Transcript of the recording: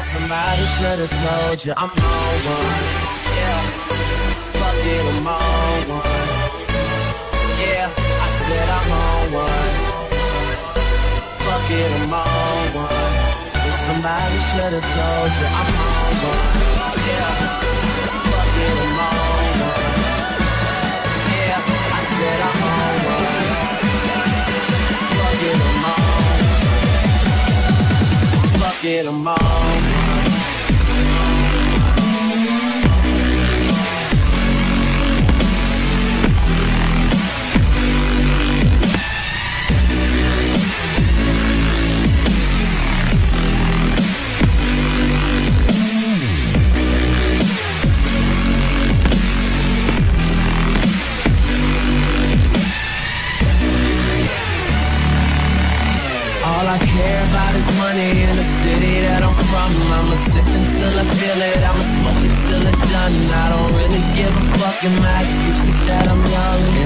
Somebody should have told you I'm on one. Yeah, fuck it, I'm on one. Yeah, I said I'm on one. Fuck it, I'm on one. Somebody should have told you I'm on one. Yeah, fuck it, I'm on one. Yeah, I said I'm on one. Fuck it, I'm on. Fuck it, I'm on. All I care about is money in the city that I'm from. I'ma sip until I feel it, I'ma smoke until it's done. I don't really give a fuck, and my excuses that I'm young.